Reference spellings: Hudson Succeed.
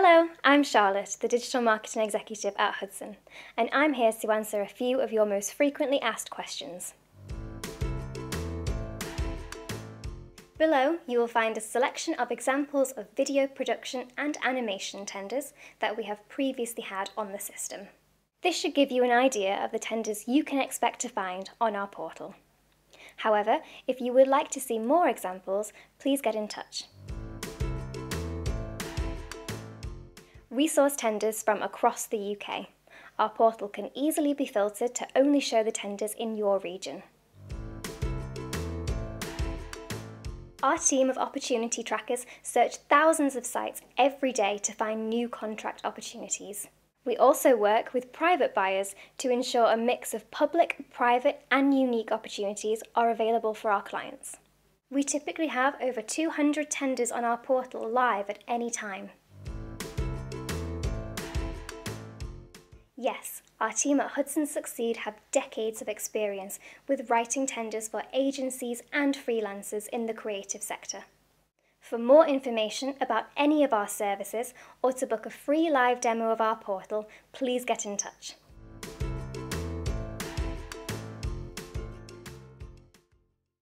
Hello, I'm Charlotte, the Digital Marketing Executive at Hudson, and I'm here to answer a few of your most frequently asked questions. Below, you will find a selection of examples of video production and animation tenders that we have previously had on the system. This should give you an idea of the tenders you can expect to find on our portal. However, if you would like to see more examples, please get in touch. We source tenders from across the UK. Our portal can easily be filtered to only show the tenders in your region. Our team of opportunity trackers search thousands of sites every day to find new contract opportunities. We also work with private buyers to ensure a mix of public, private and unique opportunities are available for our clients. We typically have over 200 tenders on our portal live at any time. Yes, our team at Hudson Succeed have decades of experience with writing tenders for agencies and freelancers in the creative sector. For more information about any of our services or to book a free live demo of our portal, please get in touch.